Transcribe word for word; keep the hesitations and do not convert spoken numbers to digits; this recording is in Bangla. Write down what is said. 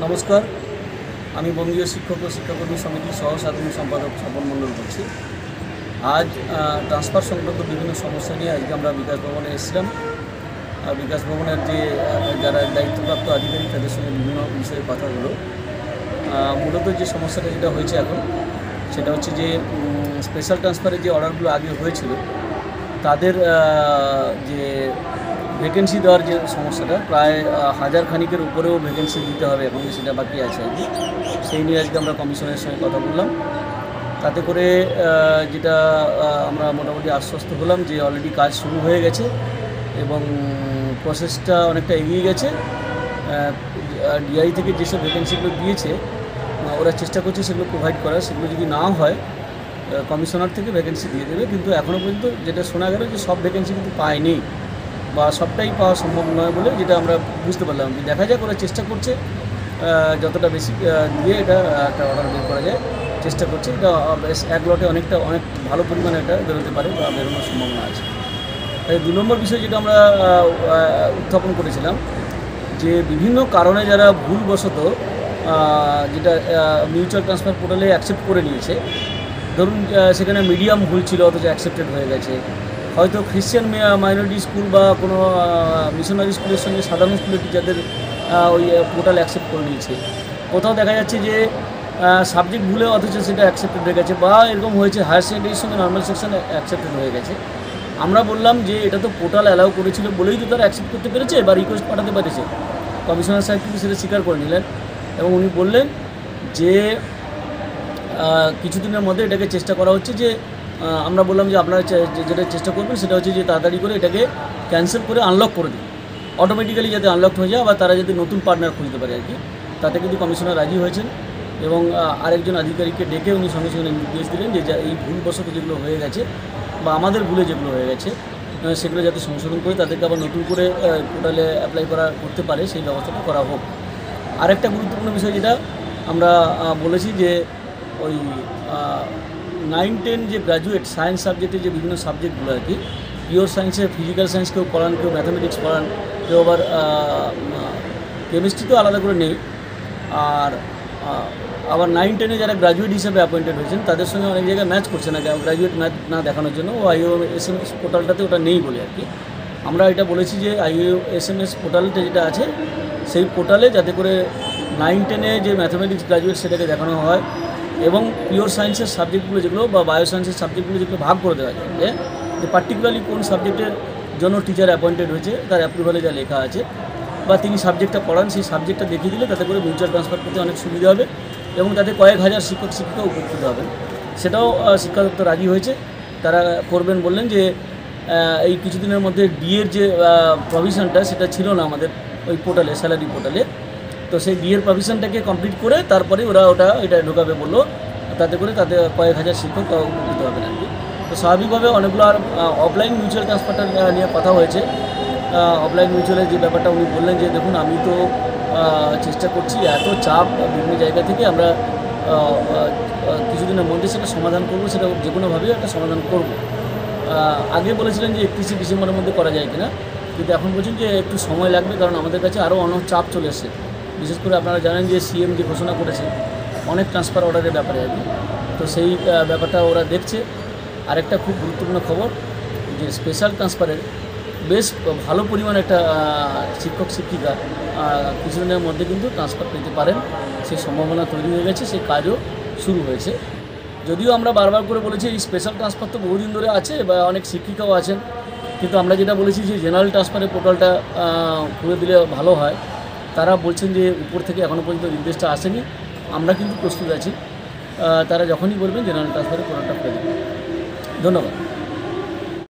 नमस्कार आमी बंगीय शिक्षक और शिक्षाकर्मी समिति सह साधारण सम्पादक स्वपन मंडल बोलছি। आज ट्रांसफार संक्रांत विभिन्न समस्या निয়ে আজকে আমরা বিকাশ ভবনে এসেছিলাম। আর বিকাশ ভবনের যে যারা দায়িত্বপ্রাপ্ত আধিকারিক তাদের সঙ্গে বিভিন্ন বিষয়ে কথা হলো। মূলত যে সমস্যাটা যেটা হয়েছে এখন সেটা হচ্ছে যে স্পেশাল ট্রান্সফারের যে অর্ডারগুলো আগে হয়েছিল তাদের যে ভ্যাকেন্সি দেওয়ার যে সমস্যাটা প্রায় হাজার খানিকের উপরেও ভ্যাকেন্সি দিতে হবে এবং সেটা বাকি আছে। সেই নিয়ে আজকে আমরা কমিশনের সঙ্গে কথা বললাম। তাতে করে যেটা আমরা মোটামুটি আশ্বস্ত হলাম যে অলরেডি কাজ শুরু হয়ে গেছে এবং প্রসেসটা অনেকটা এগিয়ে গেছে। ডিআই থেকে যেসব ভ্যাকেন্সিগুলো দিয়েছে ওরা চেষ্টা করছে সেগুলো প্রোভাইড করার। সেগুলো যদি না হয় কমিশনার থেকে ভ্যাকেন্সি দিয়ে দেবে। কিন্তু এখনও পর্যন্ত যেটা শোনা গেল যে সব ভ্যাকেন্সি কিন্তু পায়নি বা সবটাই পাওয়া সম্ভব নয় বলে যেটা আমরা বুঝতে পারলাম। দেখা যাক ওরা চেষ্টা করছে যতটা বেশি দিয়ে এটা একটা অর্ডার বের করা যায় চেষ্টা করছে। এটা বেশ এক লটে অনেকটা অনেক ভালো পরিমাণে এটা বেরোতে পারে বা বেরোনোর সম্ভাবনা আছে। দু নম্বর বিষয় যেটা আমরা উত্থাপন করেছিলাম যে বিভিন্ন কারণে যারা ভুলবশত যেটা মিউচুয়াল ট্রান্সফার পোর্টালে অ্যাকসেপ্ট করে নিয়েছে, ধরুন সেখানে মিডিয়াম ভুল ছিল অথচ অ্যাকসেপ্টেড হয়ে গেছে, হয়তো খ্রিশ্চান মাইনরিটি স্কুল বা কোনো মিশনারি স্কুলের সঙ্গে সাধারণ স্কুলের টিচারদের ওই পোর্টাল অ্যাকসেপ্ট করে নিয়েছে, কোথাও দেখা যাচ্ছে যে সাবজেক্ট ভুলে অথচ সেটা অ্যাকসেপ্টেড হয়ে গেছে, বা এরকম হয়েছে হায়ার সেকেন্ডারির সঙ্গে নর্মাল সেকশন অ্যাকসেপ্টেড হয়ে গেছে। আমরা বললাম যে এটা তো পোর্টাল অ্যালাউ করেছিল বলেই তো তারা অ্যাকসেপ্ট করতে পেরেছে বা রিকোয়েস্ট পাঠাতে পেরেছে। কমিশনার সাহেব কিন্তু সেটা স্বীকার করে নিলেন এবং উনি বললেন যে কিছুদিনের মধ্যে এটাকে চেষ্টা করা হচ্ছে। যে আমরা বললাম যে আপনারা যেটা চেষ্টা করবেন সেটা হচ্ছে যে তাড়াতাড়ি করে এটাকে ক্যান্সেল করে আনলক করে দিন, অটোমেটিক্যালি যাতে আনলক হয়ে যায় বা তারা যাতে নতুন পার্টনার খুঁজতে পারে আর কি। তাতে কিন্তু কমিশনার রাজি হয়েছেন এবং আরেকজন আধিকারিককে ডেকে উনি সঙ্গে সঙ্গে নির্দেশ দিলেন যে এই ভুলবশত যেগুলো হয়ে গেছে বা আমাদের ভুলে যেগুলো হয়ে গেছে সেগুলো যাতে সংশোধন করে তাদেরকে আবার নতুন করে পোর্টালে অ্যাপ্লাই করা করতে পারে সেই ব্যবস্থাটা করা হোক। আরেকটা গুরুত্বপূর্ণ বিষয় যেটা আমরা বলেছি যে ওই নাইন টেন যে গ্রাজুয়েট সায়েন্স সাবজেক্টের যে বিভিন্ন সাবজেক্টগুলো আর কি, পিওর সায়েন্সে ফিজিক্যাল সায়েন্স কেউ পড়ান, কেউ ম্যাথামেটিক্স পড়ান, কেউ আবার কেমিস্ট্রি তো আলাদা করে নেই। আর আবার নাইন টেনে যারা গ্রাজুয়েট হিসেবে অ্যাপয়েন্টেড হয়েছেন তাদের সঙ্গে অনেক জায়গায় ম্যাচ করছে না গ্রাজুয়েট ম্যাচ না দেখানোর জন্য, ও আইওএসএমএস পোর্টালটাতে ওটা নেই বলে আর কি। আমরা এটা বলেছি যে আইওএসএমএস পোর্টালটা যেটা আছে সেই পোর্টালে যাতে করে নাইন টেনে যে ম্যাথামেটিক্স গ্রাজুয়েট সেটাকে দেখানো হয় এবং পিওর সায়েন্সের সাবজেক্টগুলো যেগুলো বা বায়ো সায়েন্সের সাবজেক্টগুলো যেগুলো ভাগ করে দেওয়া যায় যে পার্টিকুলারলি কোন সাবজেক্টের জন্য টিচার অ্যাপয়েন্টেড হয়েছে তার অ্যাপ্রুভালে যা লেখা আছে বা তিনি সাবজেক্টটা পড়ান সেই সাবজেক্টটা দেখিয়ে দিলে তাতে করে মিউচুয়াল ট্রান্সফার করতে অনেক সুবিধা হবে এবং তাতে কয়েক হাজার শিক্ষক শিক্ষিকা উপকৃত হবেন। সেটাও শিক্ষা দপ্তর রাজি হয়েছে, তারা করবেন বললেন। যে এই কিছুদিনের মধ্যে ডিএর যে প্রভিশনটা সেটা ছিল না আমাদের ওই পোর্টালে স্যালারি পোর্টালে, তো সেই বিয়ের প্রভিশনটাকে কমপ্লিট করে তারপরে ওরা ওটা এটা ঢোকাবে বললো। তাতে করে তাতে কয়েক হাজার শিক্ষক উপকৃত হবেন আর কি। তো স্বাভাবিকভাবে অনেকগুলো আর অফলাইন মিউচুয়াল ট্রান্সফারটা নিয়ে কথা হয়েছে। অফলাইন মিউচুয়ালের যে ব্যাপারটা উনি বললেন যে দেখুন আমি তো চেষ্টা করছি, এত চাপ বিভিন্ন জায়গা থেকে, আমরা কিছুদিনের মধ্যে সেটা সমাধান করবো, সেটা যে কোনোভাবেই একটা সমাধান করব। আগে বলেছিলেন যে একত্রিশে ডিসেম্বরের মধ্যে করা যায় কিনা, কিন্তু এখন বলছেন যে একটু সময় লাগবে কারণ আমাদের কাছে আরও অনেক চাপ চলে এসেছে। বিশেষ করে আপনারা জানেন যে সিএম যে ঘোষণা করেছে অনেক ট্রান্সফার অর্ডারের ব্যাপারে আর কি, তো সেই ব্যাপারটা ওরা দেখছে। আরেকটা খুব গুরুত্বপূর্ণ খবর যে স্পেশাল ট্রান্সফারের বেশ ভালো পরিমাণ একটা শিক্ষক শিক্ষিকা কিছুদিনের মধ্যে কিন্তু ট্রান্সফার পেতে পারেন, সেই সম্ভাবনা তৈরি হয়ে গেছে, সেই কাজও শুরু হয়েছে। যদিও আমরা বারবার করে বলেছি এই স্পেশাল ট্রান্সফার তো বহুদিন ধরে আছে বা অনেক শিক্ষিকাও আছেন, কিন্তু আমরা যেটা বলেছি যে জেনারেল ট্রান্সফারের পোর্টালটা খুলে দিলে ভালো হয়। তারা বলছেন যে উপর থেকে এখনও পর্যন্ত নির্দেশটা আসেনি, আমরা কিন্তু প্রস্তুত আছি। তারা যখনই বলবেন জেনারেল ট্রান্সফারের পোর্টালটা খুলে দেবেন। ধন্যবাদ।